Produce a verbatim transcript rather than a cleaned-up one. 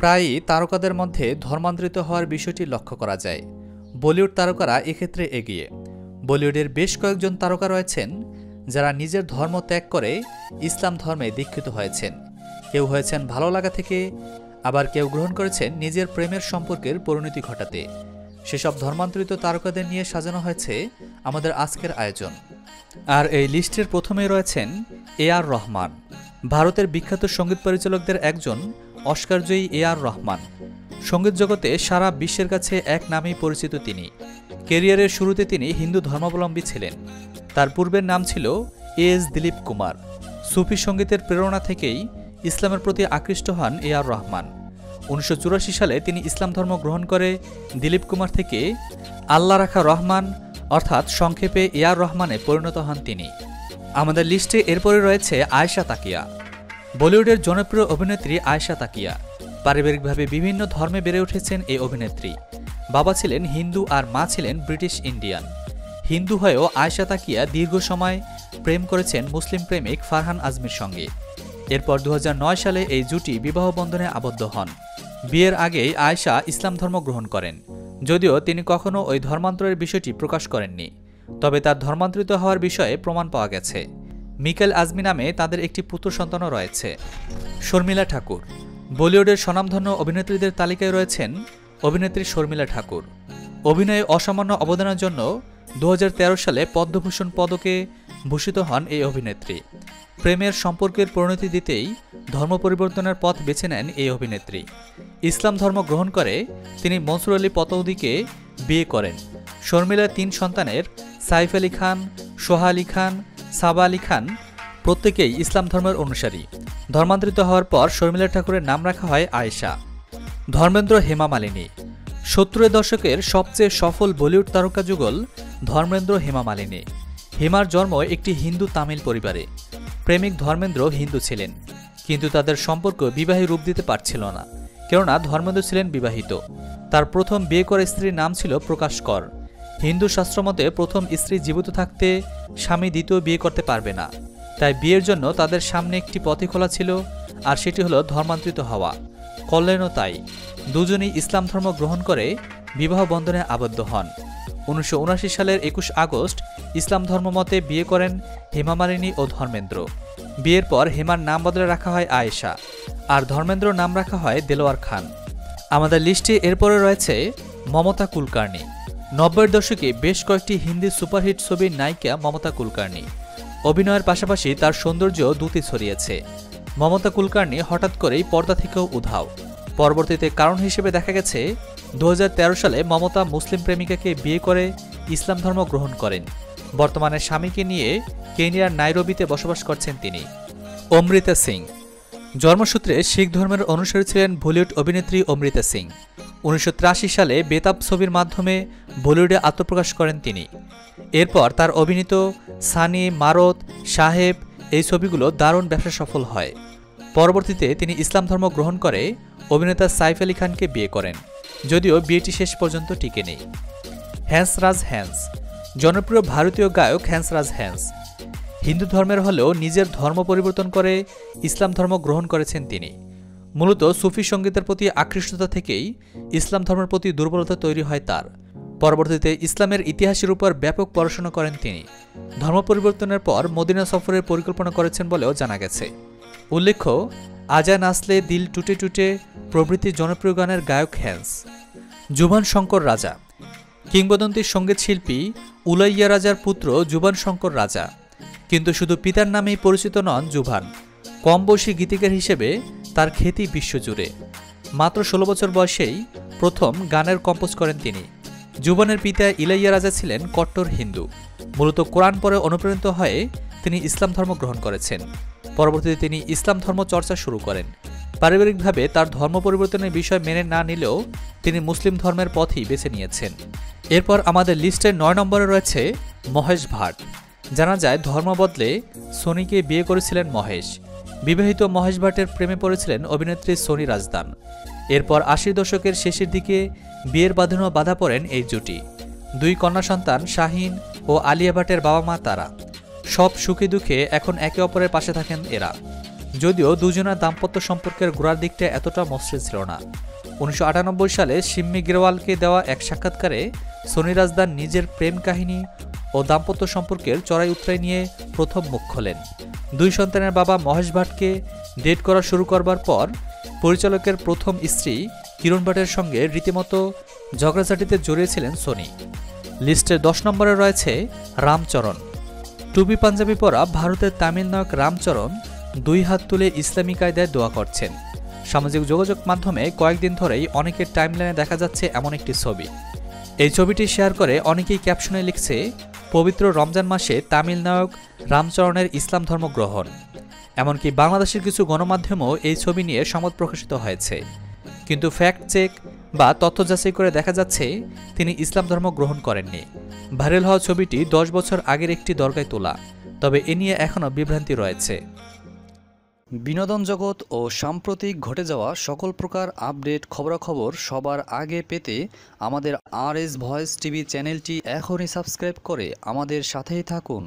প্রায়ই তারকাদের মধ্যে ধর্মান্তরিত হওয়ার বিষয়টি লক্ষ্য করা যায়। বলিউড তারকারা এক্ষেত্রে এগিয়ে। বলিউডের বেশ কয়েকজন তারকা রয়েছেন যারা নিজের ধর্ম ত্যাগ করে ইসলাম ধর্মে দীক্ষিত হয়েছেন। কেউ হয়েছেন ভালো লাগা থেকে, আবার কেউ গ্রহণ করেছেন নিজের প্রেমের সম্পর্কের পরিণতি ঘটাতে। সেসব ধর্মান্তরিত তারকাদের নিয়ে সাজানো হয়েছে আমাদের আজকের আয়োজন। আর এই লিস্টের প্রথমেই রয়েছেন এ আর রহমান। ভারতের বিখ্যাত সঙ্গীত পরিচালকদের একজন অস্কারজয়ী এ আর রহমান। সঙ্গীত জগতে সারা বিশ্বের কাছে এক নামেই পরিচিত তিনি। ক্যারিয়ারের শুরুতে তিনি হিন্দু ধর্মাবলম্বী ছিলেন। তার পূর্বের নাম ছিল এ এস দিলীপ কুমার। সুফি সঙ্গীতের প্রেরণা থেকেই ইসলামের প্রতি আকৃষ্ট হন এ আর রহমান। উনিশশো চুরাশি সালে তিনি ইসলাম ধর্ম গ্রহণ করে দিলীপ কুমার থেকে আল্লাহ রাখা রহমান অর্থাৎ সংক্ষেপে এ আর রহমানে পরিণত হন তিনি। আমাদের লিস্টে এরপরে রয়েছে আয়েশা তাকিয়া। বলিউডের জনপ্রিয় অভিনেত্রী আয়েশা তাকিয়া। পারিবারিকভাবে বিভিন্ন ধর্মে বেড়ে উঠেছেন এই অভিনেত্রী। বাবা ছিলেন হিন্দু আর মা ছিলেন ব্রিটিশ ইন্ডিয়ান। হিন্দু হয়েও আয়েশা তাকিয়া দীর্ঘ সময় প্রেম করেছেন মুসলিম প্রেমিক ফারহান আজমির সঙ্গে। এরপর দু হাজার নয় সালে এই জুটি বিবাহ বন্ধনে আবদ্ধ হন। বিয়ের আগেই আয়েশা ইসলাম ধর্ম গ্রহণ করেন, যদিও তিনি কখনও ওই ধর্মান্তরের বিষয়টি প্রকাশ করেননি। তবে তার ধর্মান্তরিত হওয়ার বিষয়ে প্রমাণ পাওয়া গেছে। মিকেল আজমি নামে তাদের একটি পুত্র সন্তানও রয়েছে। শর্মিলা ঠাকুর। বলিউডের স্বনামধন্য অভিনেত্রীদের তালিকায় রয়েছেন অভিনেত্রী শর্মিলা ঠাকুর। অভিনয়ে অসামান্য অবদানের জন্য দু হাজার তেরো সালে পদ্মভূষণ পদকে ভূষিত হন এই অভিনেত্রী। প্রেমের সম্পর্কের পরিণতি দিতেই ধর্ম পরিবর্তনের পথ বেছে নেন এই অভিনেত্রী। ইসলাম ধর্ম গ্রহণ করে তিনি মনসুর আলী পতৌদিকে বিয়ে করেন। শর্মিলা তিন সন্তানের সাইফ আলী খান, সোহা আলী খান, সাবা আলী খান প্রত্যেকেই ইসলাম ধর্মের অনুসারী। ধর্মান্তরিত হওয়ার পর শর্মিলা ঠাকুরের নাম রাখা হয় আয়েশা। ধর্মেন্দ্র হেমা মালিনী। সত্তরের দশকের সবচেয়ে সফল বলিউড তারকা যুগল ধর্মেন্দ্র হেমা মালিনী। হেমার জন্ম একটি হিন্দু তামিল পরিবারে। প্রেমিক ধর্মেন্দ্র হিন্দু ছিলেন, কিন্তু তাদের সম্পর্ক বিবাহে রূপ দিতে পারছিল না, কেননা ধর্মেন্দ্র ছিলেন বিবাহিত। তার প্রথম বিয়ে করা স্ত্রীর নাম ছিল প্রকাশ কর। হিন্দু শাস্ত্রমতে প্রথম স্ত্রী জীবিত থাকতে স্বামী দ্বিতীয় বিয়ে করতে পারবে না, তাই বিয়ের জন্য তাদের সামনে একটি পথই খোলা ছিল, আর সেটি হলো ধর্মান্তরিত হওয়া। করলেনও তাই। দুজনই ইসলাম ধর্ম গ্রহণ করে বিবাহ বন্ধনে আবদ্ধ হন। উনিশশো উনাশি সালের একুশ আগস্ট ইসলাম ধর্মমতে বিয়ে করেন হেমা মালিনী ও ধর্মেন্দ্র। বিয়ের পর হেমার নাম বদলে রাখা হয় আয়েশা, আর ধর্মেন্দ্র নাম রাখা হয় দেলোয়ার খান। আমাদের লিস্টে এরপরে রয়েছে মমতা কুলকার্নি। নব্বইয়ের দশকে বেশ কয়েকটি হিন্দি সুপারহিট ছবির নায়িকা মমতা কুলকার্নি। অভিনয়ের পাশাপাশি তার সৌন্দর্য দ্রুত ছড়িয়েছে। মমতা কুলকার্নি হঠাৎ করেই পর্দা থেকেও উধাও। পরবর্তীতে কারণ হিসেবে দেখা গেছে দু হাজার তেরো সালে মমতা মুসলিম প্রেমিকাকে বিয়ে করে ইসলাম ধর্ম গ্রহণ করেন। বর্তমানে স্বামীকে নিয়ে কেনিয়ার নাইরোবিতে বসবাস করছেন তিনি। অমৃতা সিং। জন্মসূত্রে শিখ ধর্মের অনুসারী ছিলেন বলিউড অভিনেত্রী অমৃতা সিং। উনিশশো তিরাশি সালে বেতাব ছবির মাধ্যমে বলিউডে আত্মপ্রকাশ করেন তিনি। এরপর তার অভিনীত সানি, মারত, সাহেব এই ছবিগুলো দারুণ ব্যবসা সফল হয়। পরবর্তীতে তিনি ইসলাম ধর্ম গ্রহণ করে অভিনেতা সাইফ আলী খানকে বিয়ে করেন, যদিও বিয়েটি শেষ পর্যন্ত টিকে নেই। হ্যান্সরাজ হ্যান্স। জনপ্রিয় ভারতীয় গায়ক হ্যান্সরাজ হ্যান্স। হিন্দু ধর্মের হলেও নিজের ধর্ম পরিবর্তন করে ইসলাম ধর্ম গ্রহণ করেছেন তিনি। মূলত সুফি সঙ্গীতের প্রতি আকৃষ্টতা থেকেই ইসলাম ধর্মের প্রতি দুর্বলতা তৈরি হয় তার। পরবর্তীতে ইসলামের ইতিহাসের উপর ব্যাপক পড়াশোনা করেন তিনি। ধর্ম পরিবর্তনের পর মদিনা সফরের পরিকল্পনা করেছেন বলেও জানা গেছে। উল্লেখ্য, আজান আসলে দিল টুটে টুটে প্রভৃতি জনপ্রিয় গানের গায়ক হ্যান্স। জুবান শঙ্কর রাজা। কিংবদন্তি সঙ্গীত শিল্পী ইলাইয়ারাজার পুত্র জুবান শঙ্কর রাজা, কিন্তু শুধু পিতার নামেই পরিচিত নন জুবান। কম বয়সী গীতিকার হিসেবে তার খ্যাতি বিশ্বজুড়ে। মাত্র ষোলো বছর বয়সেই প্রথম গানের কম্পোজ করেন তিনি। জুবানের পিতা ইলাইয়ারাজা ছিলেন কট্টর হিন্দু। মূলত কোরআন পড়ে অনুপ্রাণিত হয়ে তিনি ইসলাম ধর্ম গ্রহণ করেছেন। পরবর্তীতে তিনি ইসলাম ধর্ম চর্চা শুরু করেন। পারিবারিকভাবে তার ধর্ম পরিবর্তনের বিষয় মেনে না নিলেও তিনি মুসলিম ধর্মের পথই বেছে নিয়েছেন। এরপর আমাদের লিস্টের নয় নম্বরে রয়েছে মহেশ ভাট। জানা যায় ধর্ম বদলে সোনিকে বিয়ে করেছিলেন মহেশ। বিবাহিত মহেশ ভাটের প্রেমে পড়েছিলেন অভিনেত্রী সনি রাজদান। এরপর আশির দশকের শেষের দিকে বিয়ের বাঁধনেও বাধা পড়েন এই জুটি। দুই কন্যা সন্তান শাহীন ও আলিয়া ভাটের বাবা মা তারা। সব সুখে দুঃখে এখন একে অপরের পাশে থাকেন এরা। যদিও দুজনা দাম্পত্য সম্পর্কের গোড়ার দিকটা এতটা মসৃণ ছিল না। উনিশশো আটানব্বই সালে সিম্মি গ্রেওয়ালকে দেওয়া এক সাক্ষাৎকারে সোনি রাজদান নিজের প্রেম কাহিনী ও দাম্পত্য সম্পর্কের চড়াই উতরাই নিয়ে প্রথম মুখ খোলেন। দুই সন্তানের বাবা মহেশ ভাটকে ডেট করা শুরু করবার পর পরিচালকের প্রথম স্ত্রী কিরণ ভাটের সঙ্গে রীতিমতো ঝগড়াঝাটিতে জড়িয়েছিলেন সোনি। লিস্টে দশ নম্বরে রয়েছে রামচরণ। টুপি পাঞ্জাবি পরা ভারতের তামিল নায়ক রামচরণ দুই হাত তুলে ইসলামী কায়দায় দোয়া করছেন। সামাজিক যোগাযোগ মাধ্যমে কয়েকদিন ধরেই অনেকের টাইমলাইনে দেখা যাচ্ছে এমন একটি ছবি। এই ছবিটি শেয়ার করে অনেকেই ক্যাপশনে লিখছে, পবিত্র রমজান মাসে তামিল নায়ক রামচরণের ইসলাম ধর্ম গ্রহণ। এমনকি বাংলাদেশের কিছু গণমাধ্যমেও এই ছবি নিয়ে সংবাদ প্রকাশিত হয়েছে, কিন্তু ফ্যাক্ট চেক বা তথ্য যাচাই করে দেখা যাচ্ছে তিনি ইসলাম ধর্ম গ্রহণ করেননি। ভাইরাল হওয়া ছবিটি দশ বছর আগের একটি দরগায় তোলা, তবে এ নিয়ে এখনও বিভ্রান্তি রয়েছে। বিনোদন জগৎ ও সাম্প্রতিক ঘটে যাওয়া সকল প্রকার আপডেট খবরাখবর সবার আগে পেতে আমাদের আর এস ভয়েস টিভি চ্যানেলটি এখনই সাবস্ক্রাইব করে আমাদের সাথেই থাকুন।